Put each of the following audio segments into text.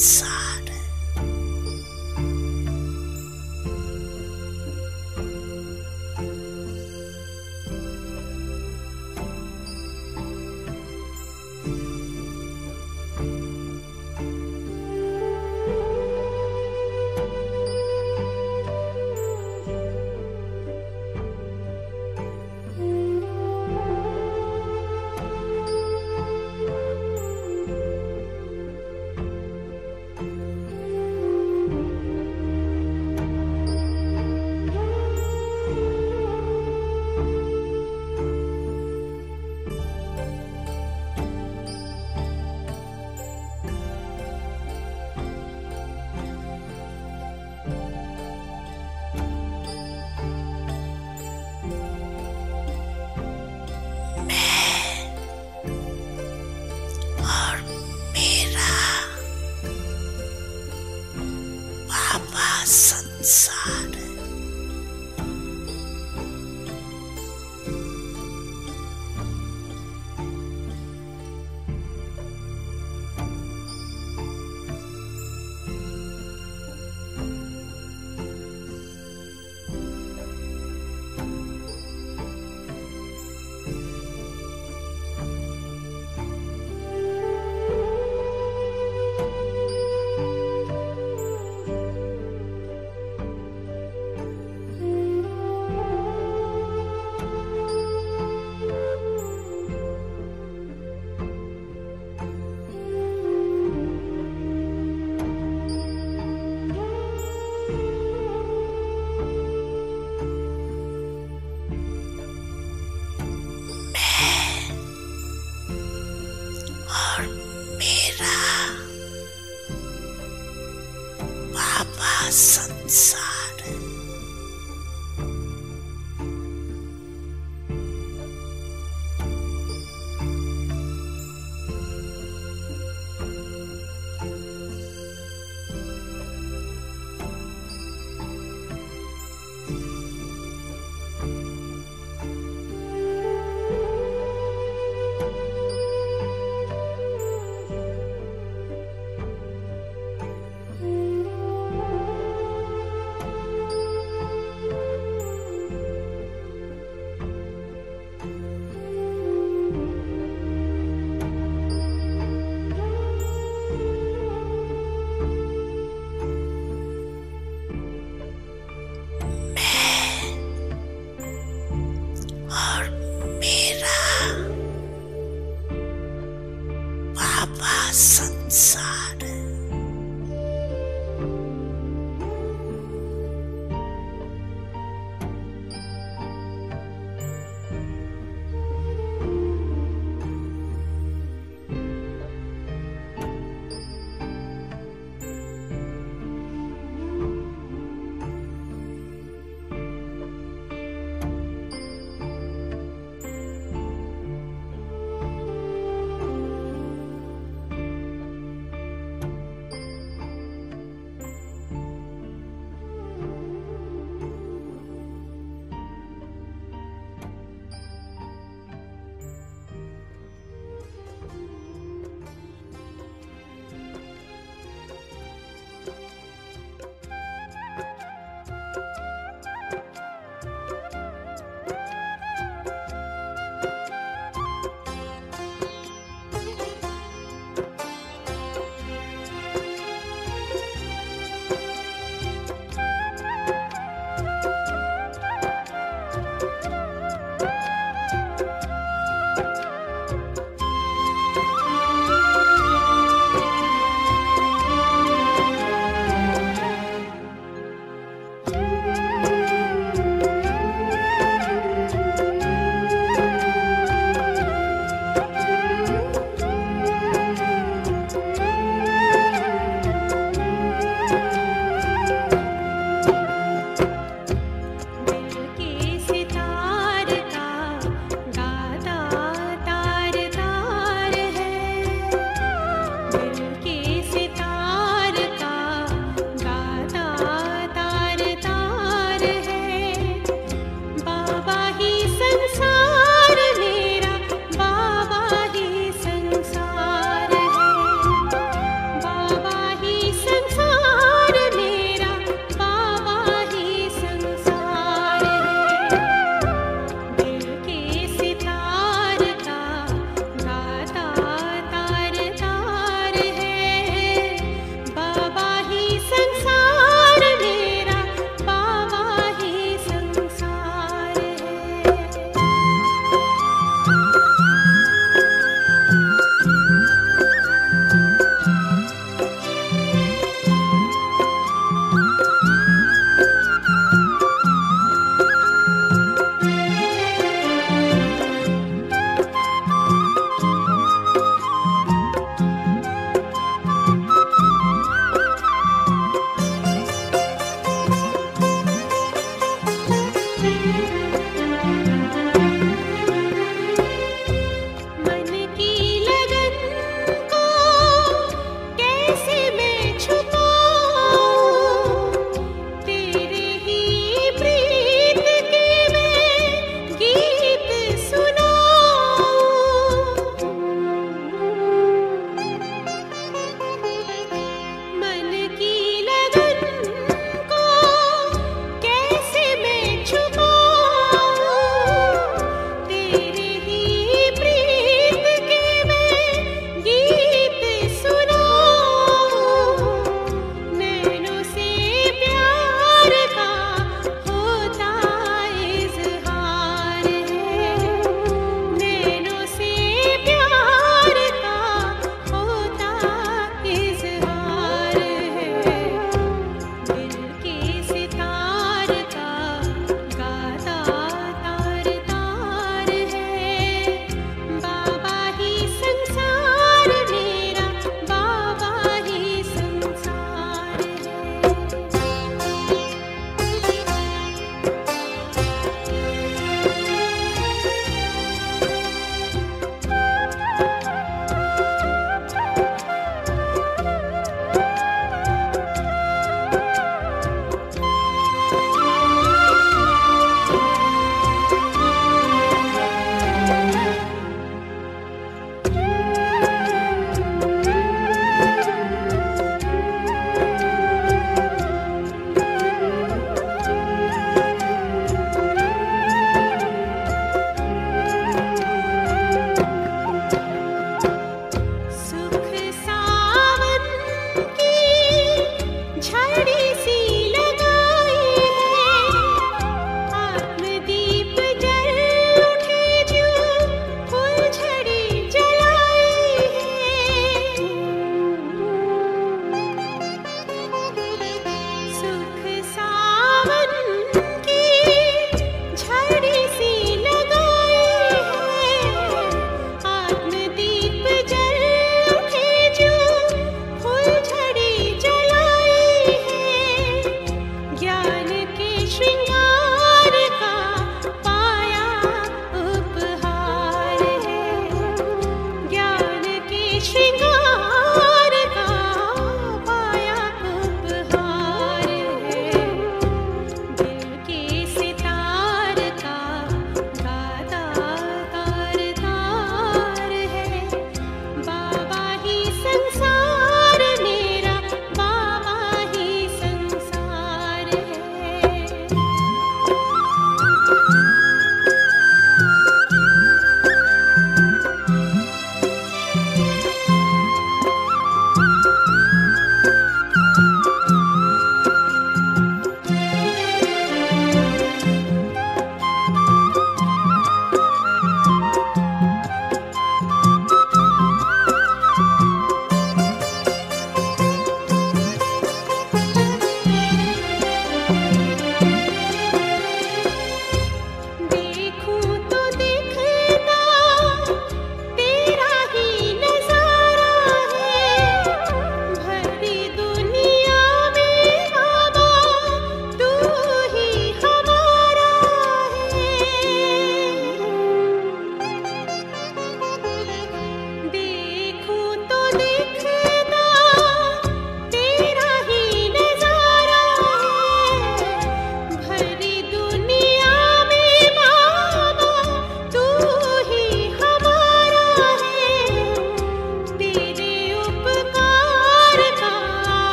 संसार है। संसार संसार है।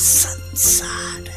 संसार है। संसार है। संसार है। संसार है। संसार है।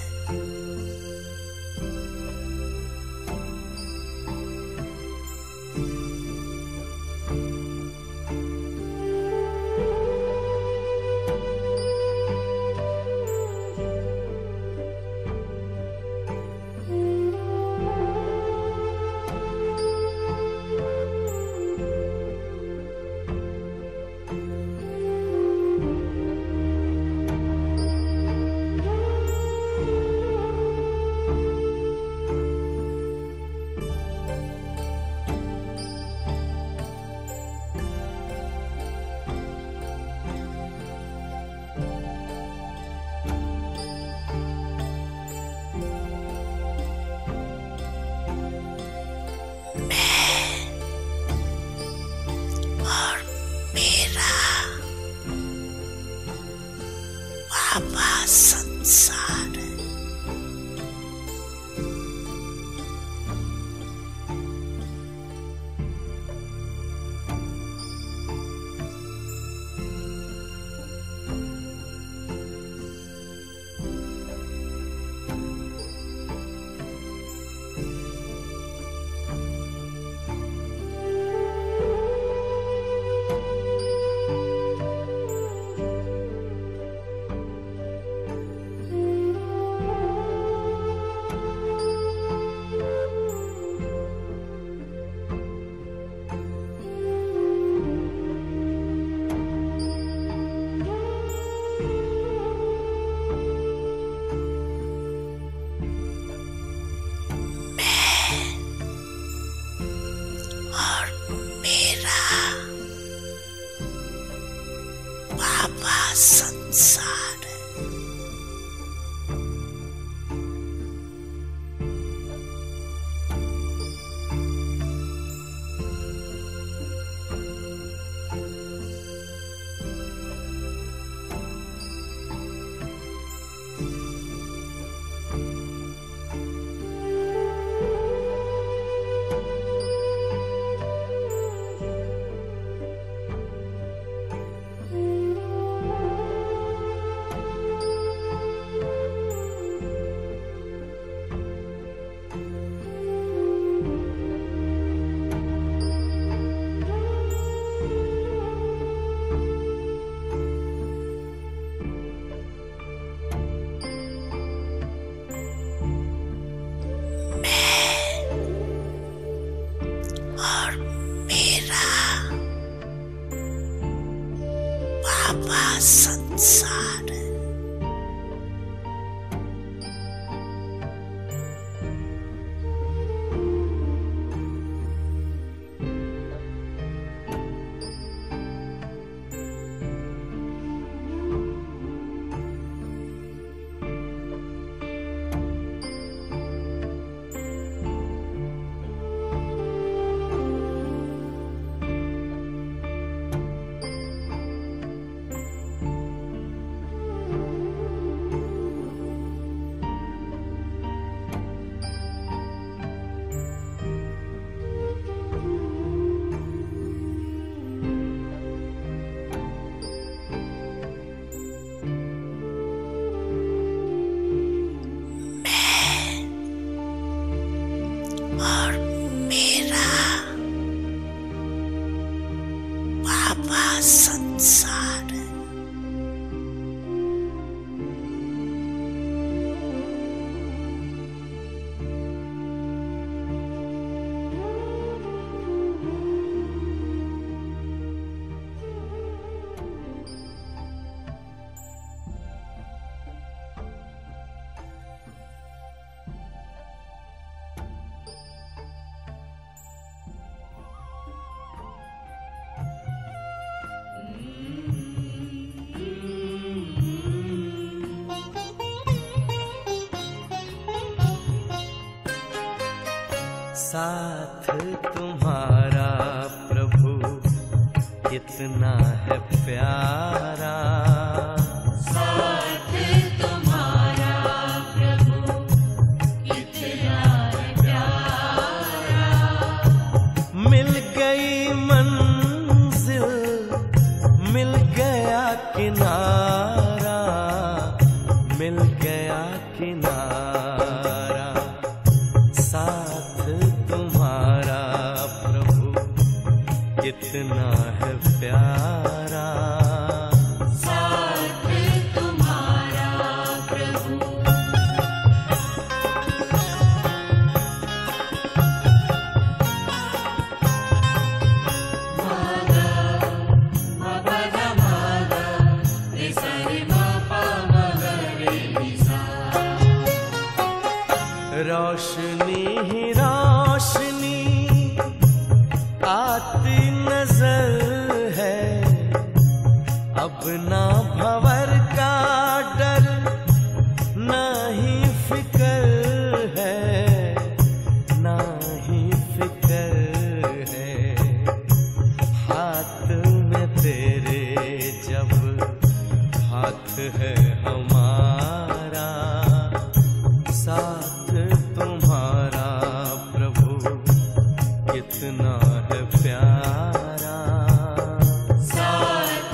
साथ तुम्हारा प्रभु कितना है प्यारा, साथ तुम्हारा प्रभु कितना है प्यारा। मिल गई मंजिल, मिल गया किनारा, मिल गया किनारा साथ तुम्हारा प्रभु कितना है प्यारा साथ तुम्हारा प्रभु। रोशनी ही रोशनी आती नजर है, अब ना भंवर का डर ना ही फिकर है, ना ही फिकर है। हाथ में तेरे जब हाथ है हमारा साथ तुम्हारा प्रभु कितना है प्यारा साथ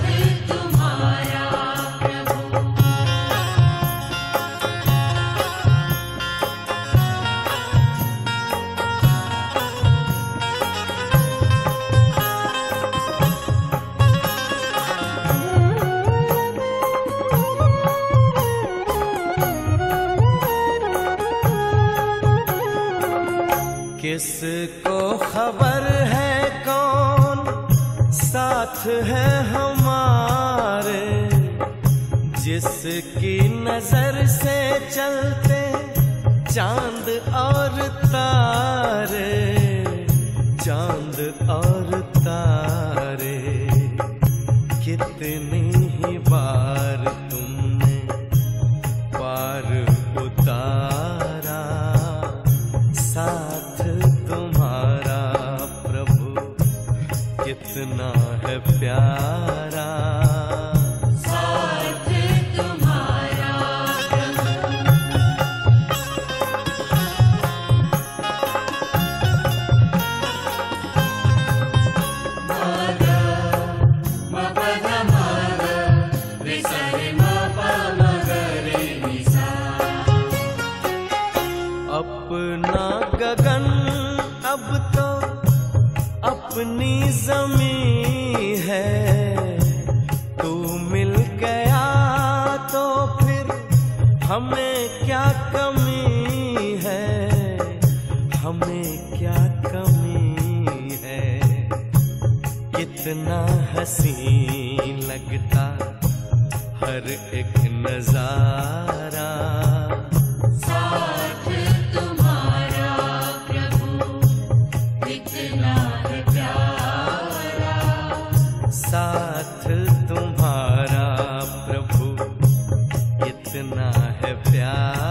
तुम्हारा किसको खबर है कौन साथ है हमारे, जिसकी नजर से चलते चांद और तारे, चांद और तारे। कितनी ही बार तुमने पार उतारा साथ तुम्हारा प्रभु कितना है प्यारा साथ तुम्हारा अपना गगन अब तो अपनी जमीं है, तू मिल गया तो फिर हमें क्या कमी है, हमें क्या कमी है। कितना हसीन लगता हर एक नजारा साथ तुम्हारा प्रभु कितना है प्यारा साथ तुम्हारा प्रभु कितना है प्यारा।